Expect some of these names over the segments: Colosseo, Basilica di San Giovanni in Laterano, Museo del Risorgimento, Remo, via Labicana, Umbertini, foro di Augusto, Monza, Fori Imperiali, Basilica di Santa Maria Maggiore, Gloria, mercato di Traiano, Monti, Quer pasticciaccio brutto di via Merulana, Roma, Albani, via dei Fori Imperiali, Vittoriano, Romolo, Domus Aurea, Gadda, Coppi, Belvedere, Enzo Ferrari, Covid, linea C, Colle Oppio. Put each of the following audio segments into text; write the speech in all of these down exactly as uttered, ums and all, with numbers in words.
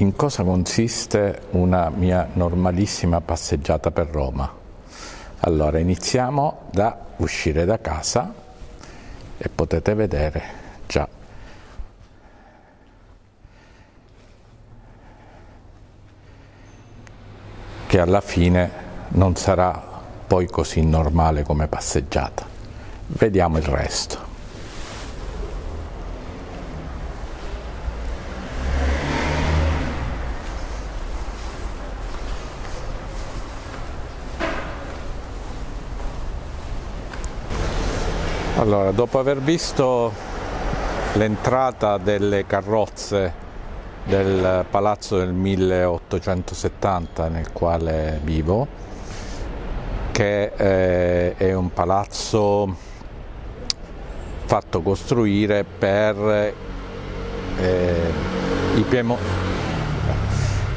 In cosa consiste una mia normalissima passeggiata per Roma? Allora, iniziamo da uscire da casa e potete vedere già che alla fine non sarà poi così normale come passeggiata. Vediamo il resto. Allora, dopo aver visto l'entrata delle carrozze del palazzo del milleottocentosettanta nel quale vivo, che eh, è un palazzo fatto costruire per, eh, i, Piemo-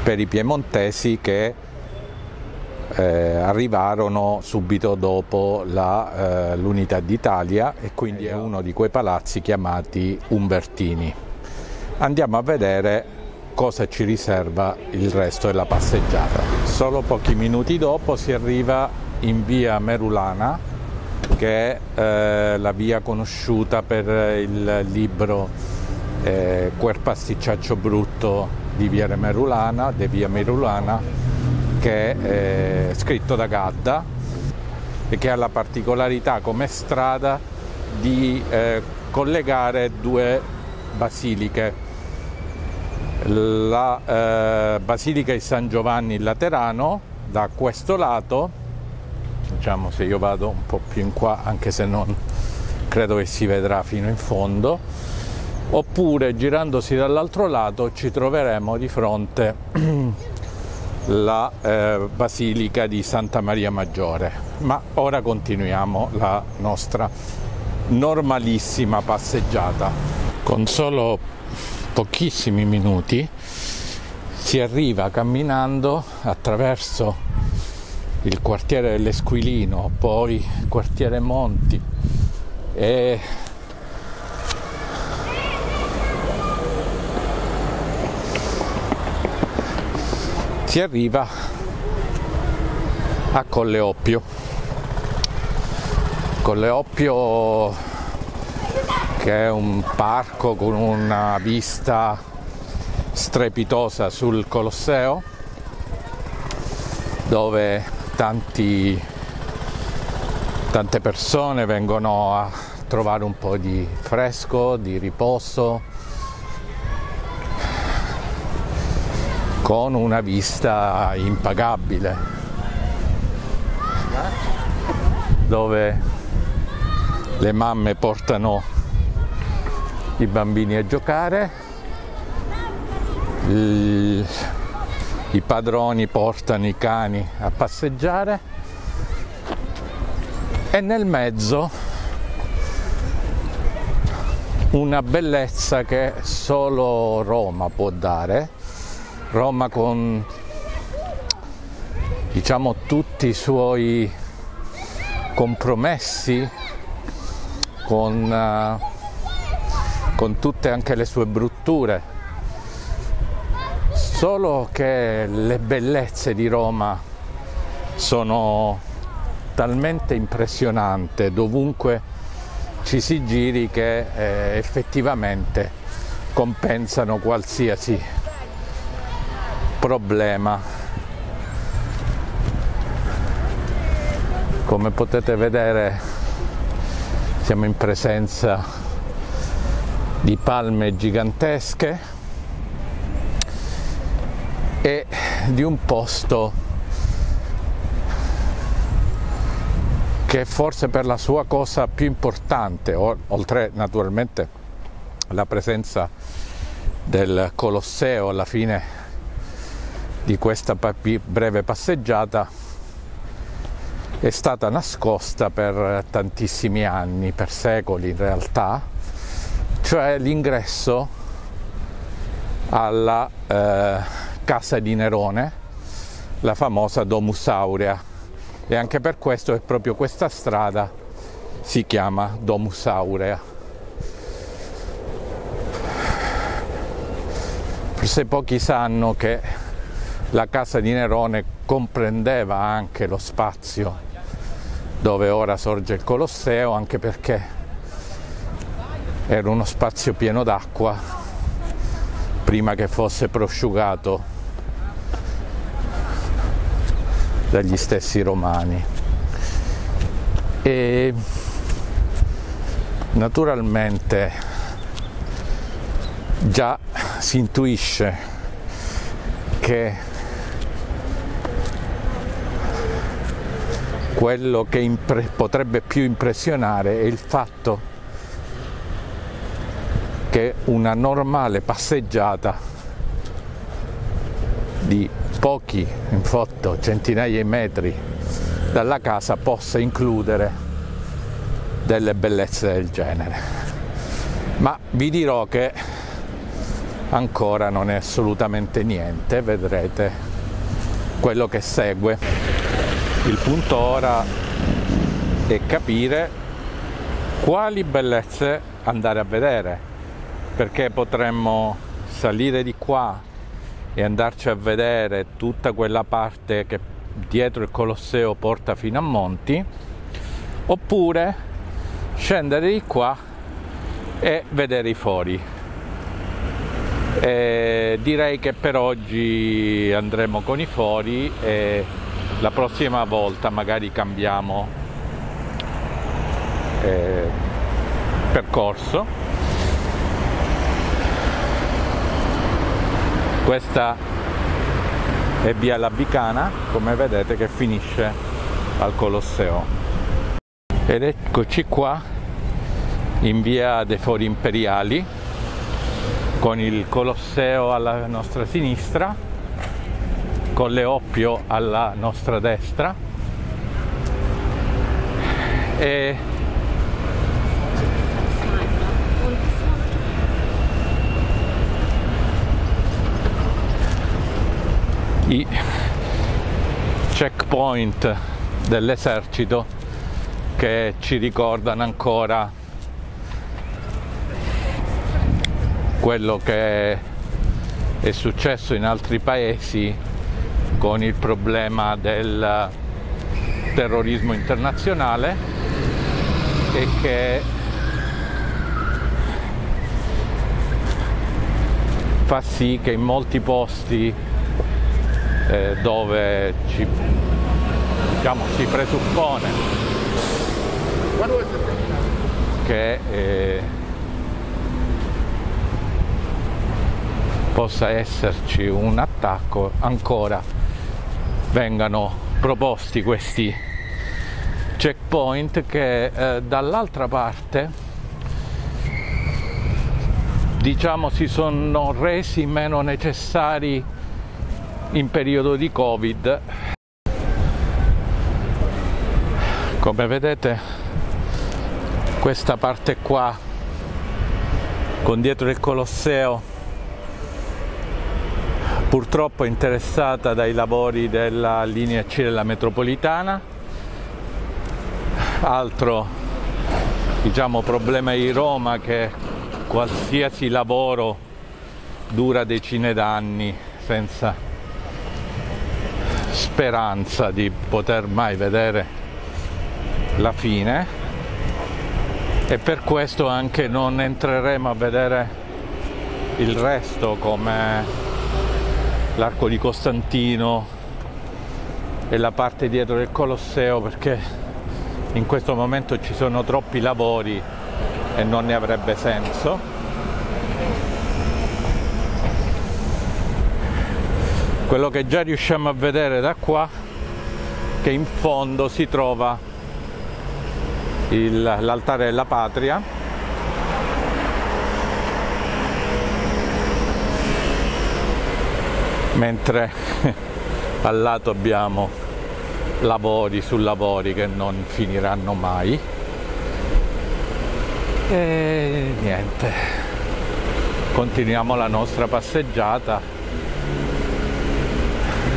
per i piemontesi che Eh, arrivarono subito dopo la, eh, l'unità d'Italia, e quindi è uno di quei palazzi chiamati Umbertini. Andiamo a vedere cosa ci riserva il resto della passeggiata. Solo pochi minuti dopo si arriva in via Merulana, che è eh, la via conosciuta per il libro eh, Quer pasticciaccio brutto di via Merulana, di via Merulana, che è scritto da Gadda e che ha la particolarità come strada di eh, collegare due basiliche, la eh, Basilica di San Giovanni in Laterano da questo lato, diciamo se io vado un po' più in qua, anche se non credo che si vedrà fino in fondo, oppure girandosi dall'altro lato ci troveremo di fronte la eh, Basilica di Santa Maria Maggiore. Ma ora continuiamo la nostra normalissima passeggiata. Con solo pochissimi minuti si arriva camminando attraverso il quartiere dell'Esquilino, poi il quartiere Monti e si arriva a Colle Oppio. Colle Oppio, che è un parco con una vista strepitosa sul Colosseo, dove tanti, tante persone vengono a trovare un po' di fresco, di riposo, con una vista impagabile, dove le mamme portano i bambini a giocare, il, i padroni portano i cani a passeggiare, e nel mezzo una bellezza che solo Roma può dare. Roma con, diciamo, tutti i suoi compromessi, con, uh, con tutte anche le sue brutture, solo che le bellezze di Roma sono talmente impressionanti dovunque ci si giri, che eh, effettivamente compensano qualsiasi problema. Come potete vedere siamo in presenza di palme gigantesche e di un posto che forse per la sua cosa più importante, oltre naturalmente alla presenza del Colosseo alla fine di questa breve passeggiata, è stata nascosta per tantissimi anni, per secoli in realtà, cioè l'ingresso alla eh, casa di Nerone, la famosa Domus Aurea, e anche per questo che proprio questa strada si chiama Domus Aurea. Forse pochi sanno che la casa di Nerone comprendeva anche lo spazio dove ora sorge il Colosseo, anche perché era uno spazio pieno d'acqua prima che fosse prosciugato dagli stessi romani. E naturalmente già si intuisce che quello che impre- potrebbe più impressionare è il fatto che una normale passeggiata di pochi, in foto, centinaia di metri dalla casa possa includere delle bellezze del genere. Ma vi dirò che ancora non è assolutamente niente, vedrete quello che segue. Il punto ora è capire quali bellezze andare a vedere, perché potremmo salire di qua e andarci a vedere tutta quella parte che dietro il Colosseo porta fino a Monti, oppure scendere di qua e vedere i fori. E direi che per oggi andremo con i fori e la prossima volta magari cambiamo eh, percorso. Questa è via Labicana, come vedete, che finisce al Colosseo. Ed eccoci qua in via dei Fori Imperiali, con il Colosseo alla nostra sinistra, Colle Oppio alla nostra destra e i checkpoint dell'esercito che ci ricordano ancora quello che è successo in altri paesi con il problema del terrorismo internazionale, e che fa sì che in molti posti dove ci, diciamo, si presuppone che eh, possa esserci un attacco, ancora vengano proposti questi checkpoint che eh, dall'altra parte, diciamo, si sono resi meno necessari in periodo di Covid. Come vedete, questa parte qua con dietro il Colosseo purtroppo è interessata dai lavori della linea C della metropolitana, altro, diciamo, problema di Roma, che qualsiasi lavoro dura decine d'anni senza speranza di poter mai vedere la fine, e per questo anche non entreremo a vedere il resto, come l'arco di Costantino e la parte dietro del Colosseo, perché in questo momento ci sono troppi lavori e non ne avrebbe senso. Quello che già riusciamo a vedere da qua, che in fondo si trova l'altare della patria, mentre al lato abbiamo lavori su lavori che non finiranno mai. E niente, continuiamo la nostra passeggiata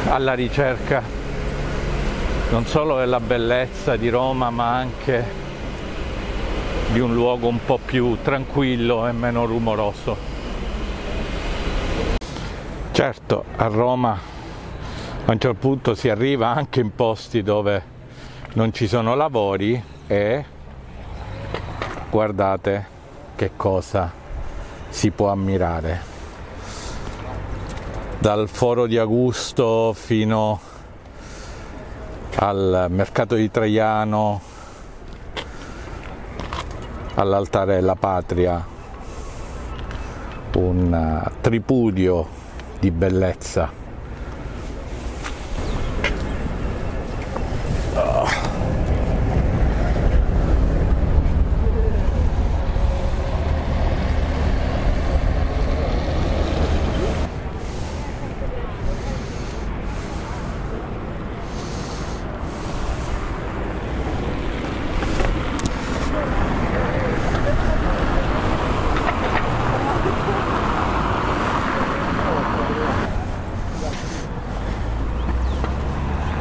alla ricerca non solo della bellezza di Roma, ma anche di un luogo un po' più tranquillo e meno rumoroso. Certo, a Roma a un certo punto si arriva anche in posti dove non ci sono lavori e guardate che cosa si può ammirare, dal foro di Augusto fino al mercato di Traiano, all'altare della patria, un tripudio di bellezza. Oh.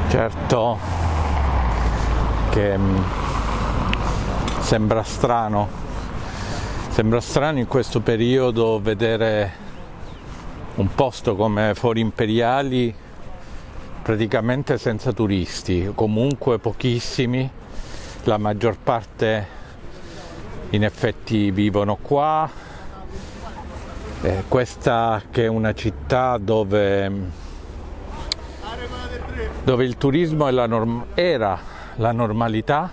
Certo che sembra strano, sembra strano in questo periodo vedere un posto come Fori Imperiali praticamente senza turisti, comunque pochissimi, la maggior parte in effetti vivono qua. Eh, questa che è una città dove dove il turismo era la normalità,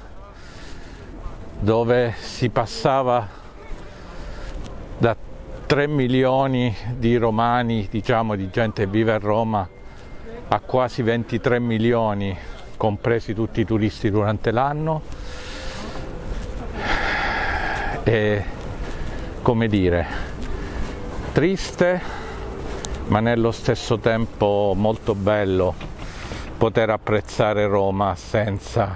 dove si passava da tre milioni di romani, diciamo di gente che vive a Roma, a quasi ventitré milioni, compresi tutti i turisti durante l'anno. E come dire, triste, ma nello stesso tempo molto bello poter apprezzare Roma senza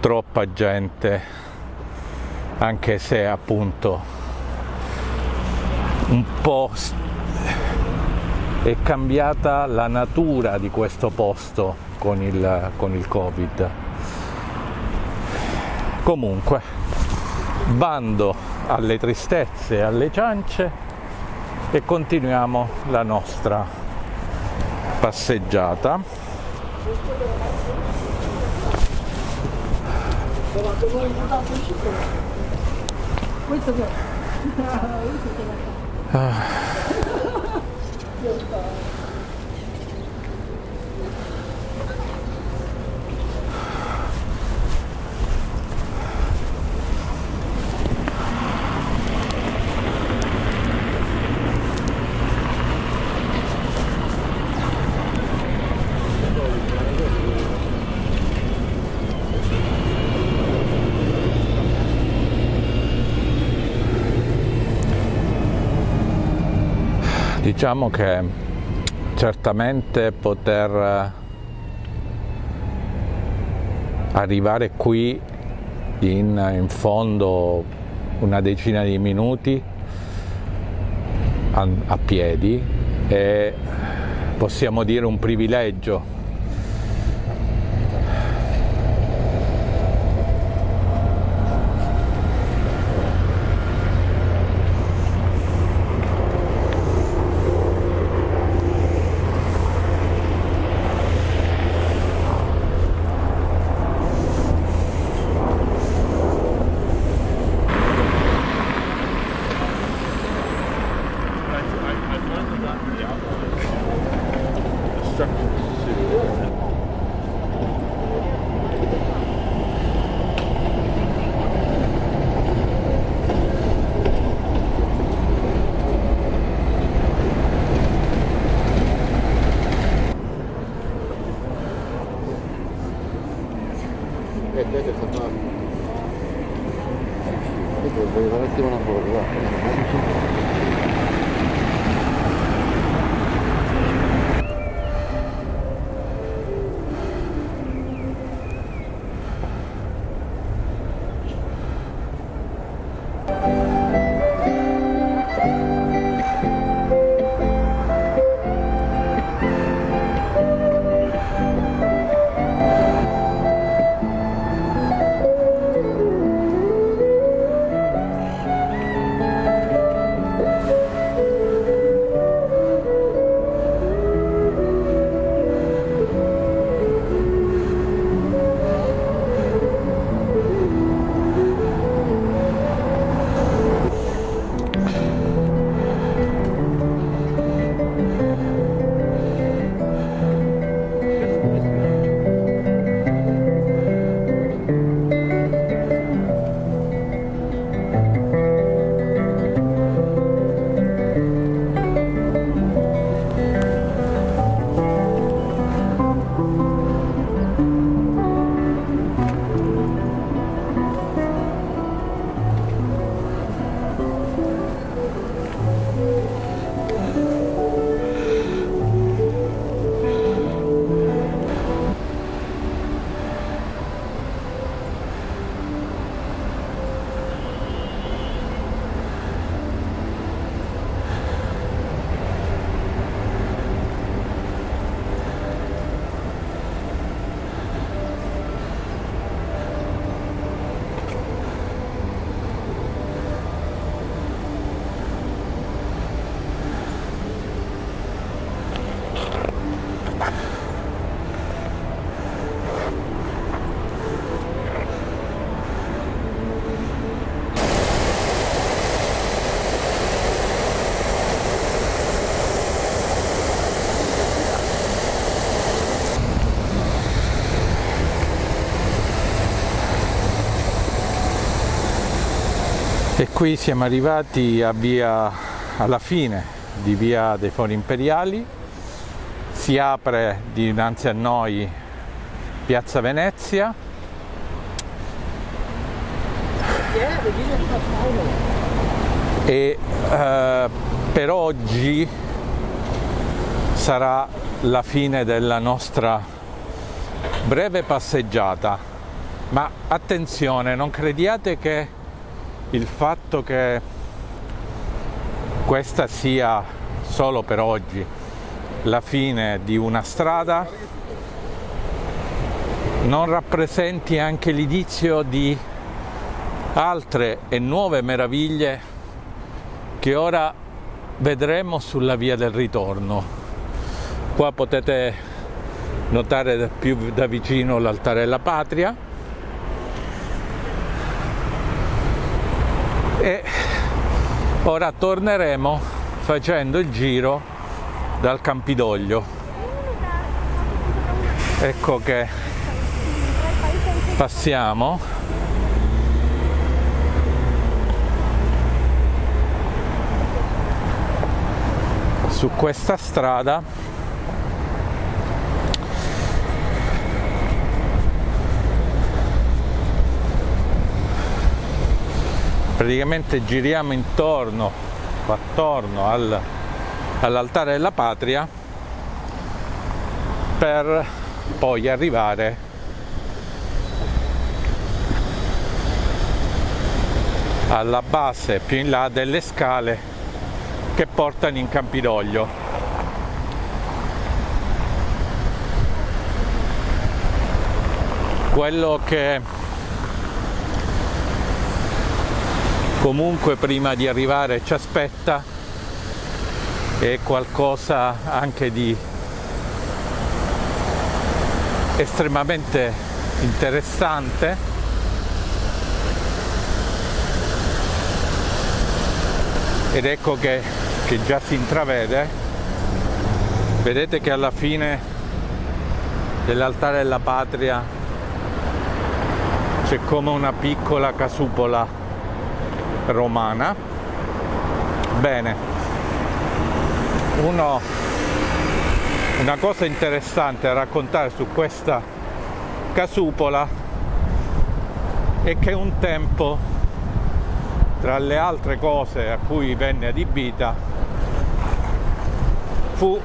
troppa gente, anche se appunto un po' è cambiata la natura di questo posto con il, con il Covid. Comunque, bando alle tristezze e alle ciance e continuiamo la nostra passeggiata. Ah. Diciamo che certamente poter arrivare qui in, in fondo una decina di minuti a, a piedi è, possiamo dire, un privilegio. E qui siamo arrivati a via, alla fine di via dei Fori Imperiali. Si apre dinanzi a noi Piazza Venezia. E eh, per oggi sarà la fine della nostra breve passeggiata, ma attenzione, non crediate che il fatto che questa sia solo per oggi la fine di una strada non rappresenti anche l'inizio di altre e nuove meraviglie che ora vedremo sulla via del ritorno. Qua potete notare da più da vicino l'altare della patria e ora torneremo facendo il giro dal Campidoglio. Ecco che passiamo su questa strada. Praticamente giriamo intorno, attorno al, all'altare della patria per poi arrivare alla base più in là delle scale che portano in Campidoglio. Quello che comunque prima di arrivare ci aspetta è qualcosa anche di estremamente interessante, ed ecco che, che già si intravede. Vedete che alla fine dell'altare della patria c'è come una piccola casupola romana. Bene, Uno, una cosa interessante da raccontare su questa casupola è che un tempo, tra le altre cose a cui venne adibita, fu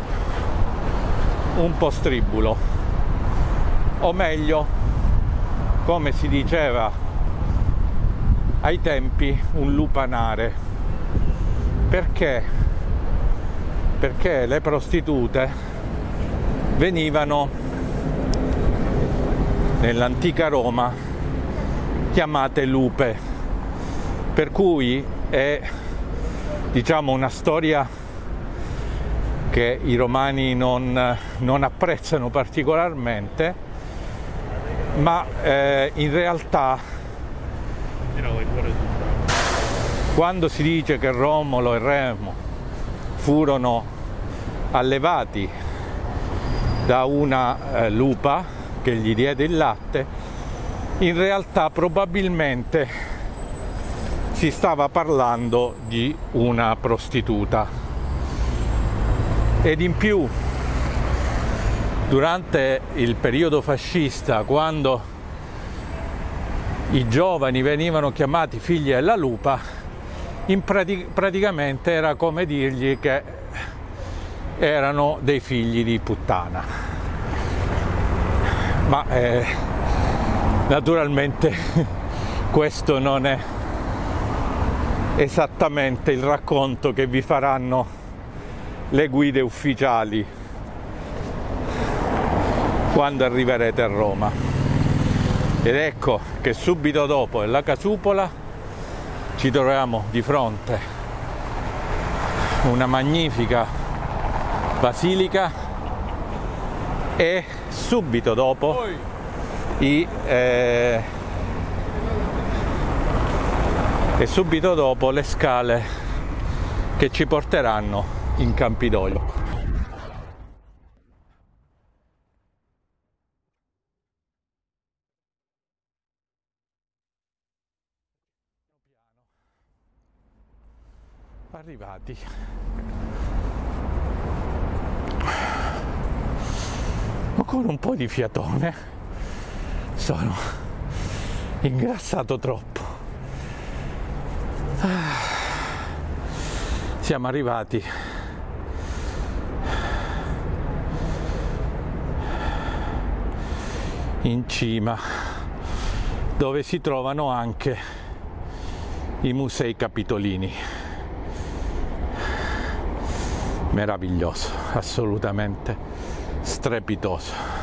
un postribulo, o meglio, come si diceva ai tempi, un lupanare. Perché? Perché le prostitute venivano nell'antica Roma chiamate lupe, per cui è, diciamo, una storia che i romani non, non apprezzano particolarmente, ma eh, in realtà quando si dice che Romolo e Remo furono allevati da una eh, lupa che gli diede il latte, in realtà probabilmente si stava parlando di una prostituta. Ed in più, durante il periodo fascista, quando i giovani venivano chiamati figli della lupa, in pratic- praticamente era come dirgli che erano dei figli di puttana. Ma eh, naturalmente questo non è esattamente il racconto che vi faranno le guide ufficiali quando arriverete a Roma. Ed ecco che subito dopo la casupola ci troviamo di fronte una magnifica basilica e subito dopo i, eh, e subito dopo le scale che ci porteranno in Campidoglio. arrivati. Ho con un po' di fiatone, sono ingrassato troppo. Siamo arrivati in cima, dove si trovano anche i Musei Capitolini. Meraviglioso, assolutamente strepitoso.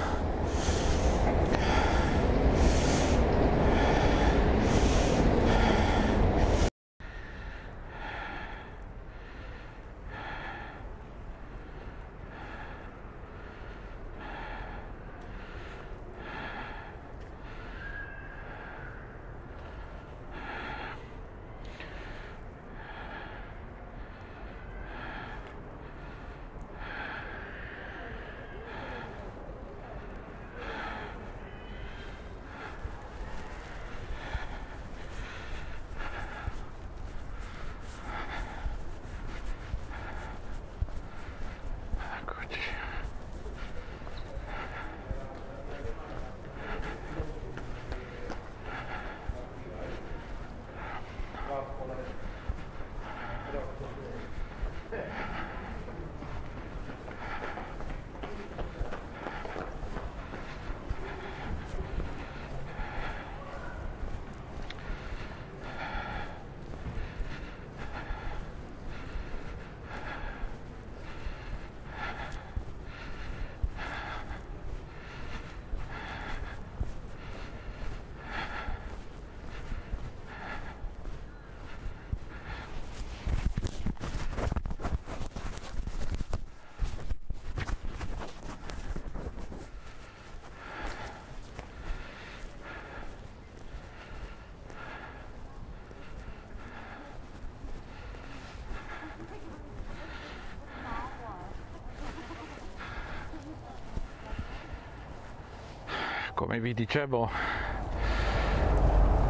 Come vi dicevo,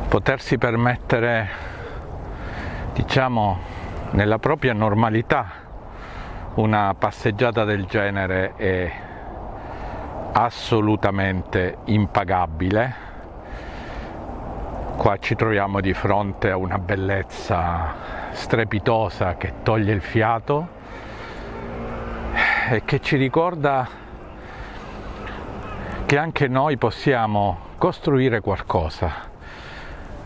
potersi permettere, diciamo, nella propria normalità una passeggiata del genere è assolutamente impagabile. Qua ci troviamo di fronte a una bellezza strepitosa che toglie il fiato e che ci ricorda che anche noi possiamo costruire qualcosa,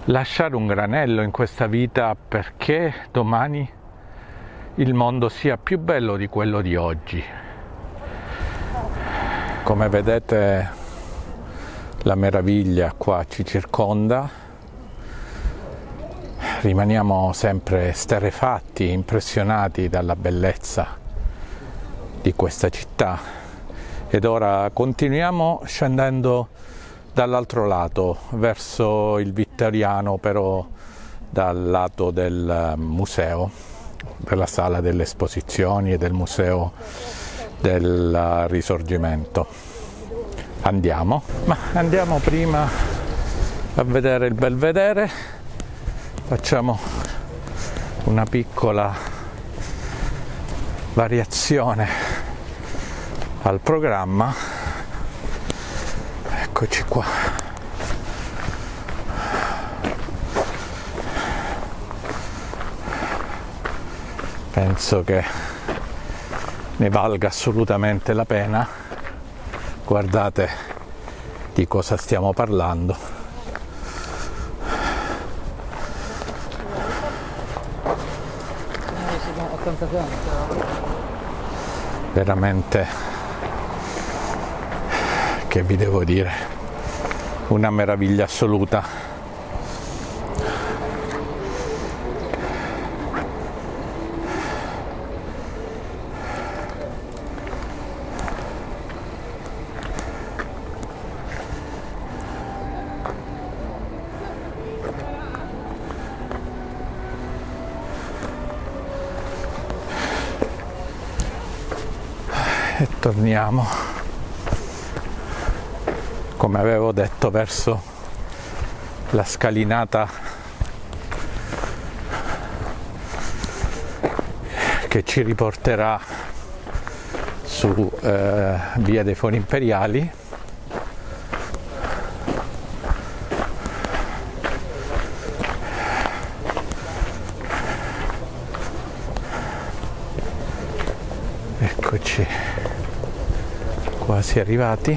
lasciare un granello in questa vita perché domani il mondo sia più bello di quello di oggi. Come vedete, la meraviglia qua ci circonda, rimaniamo sempre sterrefatti, impressionati dalla bellezza di questa città. Ed ora continuiamo scendendo dall'altro lato, verso il Vittoriano, però dal lato del museo, della sala delle esposizioni e del museo del Risorgimento. Andiamo, ma andiamo prima a vedere il Belvedere, facciamo una piccola variazione al programma. Eccoci qua. Penso che ne valga assolutamente la pena. Guardate di cosa stiamo parlando. Veramente, che vi devo dire, una meraviglia assoluta. E torniamo, come avevo detto, verso la scalinata che ci riporterà su eh, via dei Fori Imperiali, eccoci quasi arrivati.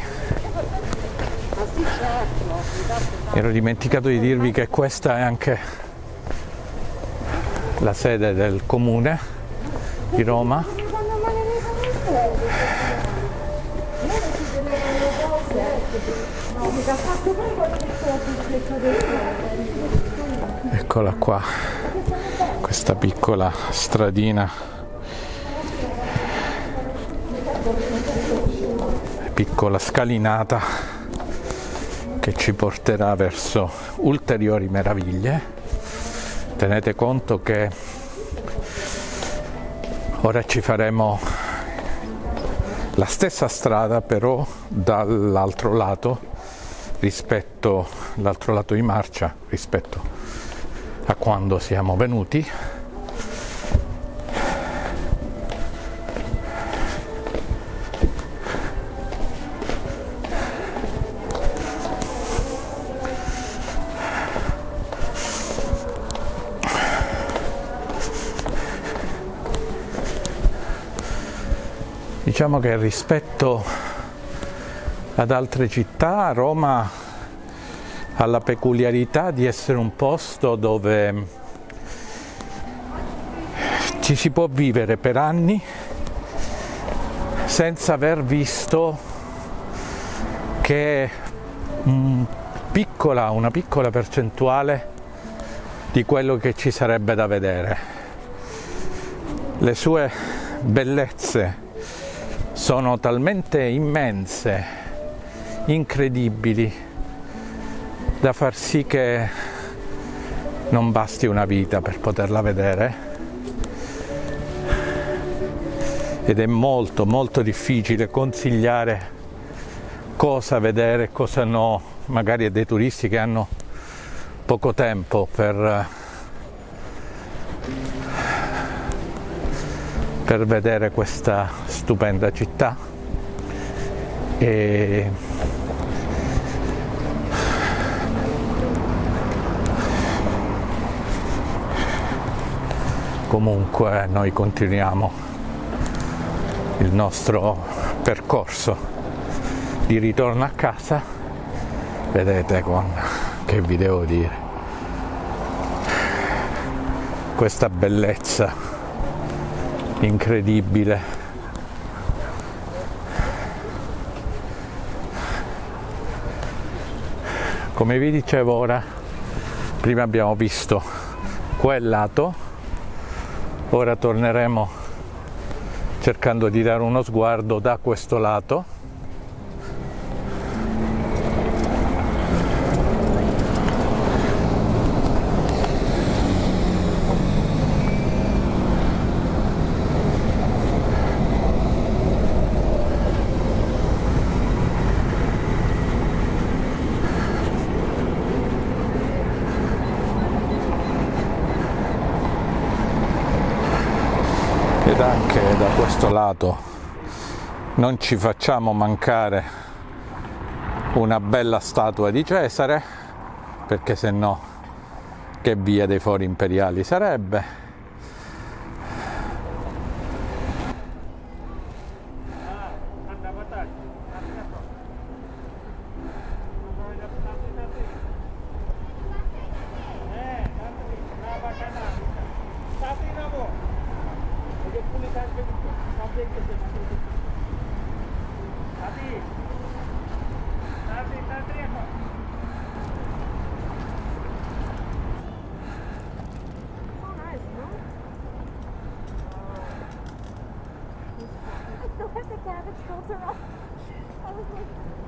Ero dimenticato di dirvi che questa è anche la sede del comune di Roma. Eccola qua, questa piccola stradina, piccola scalinata che ci porterà verso ulteriori meraviglie. Tenete conto che ora ci faremo la stessa strada però dall'altro lato, rispetto l'altro lato di marcia rispetto a quando siamo venuti. Diciamo che rispetto ad altre città, Roma ha la peculiarità di essere un posto dove ci si può vivere per anni senza aver visto che un piccola, una piccola percentuale di quello che ci sarebbe da vedere. Le sue bellezze sono talmente immense, incredibili, da far sì che non basti una vita per poterla vedere, ed è molto molto difficile consigliare cosa vedere e cosa no, magari a dei turisti che hanno poco tempo per, per vedere questa stupenda città. E comunque noi continuiamo il nostro percorso di ritorno a casa. Vedete con che vi devo dire, questa bellezza incredibile, come vi dicevo. Ora, prima abbiamo visto quel lato, ora torneremo cercando di dare uno sguardo da questo lato. Lato non ci facciamo mancare una bella statua di Cesare, perché se no che via dei Fori Imperiali sarebbe. Those are all... I was like...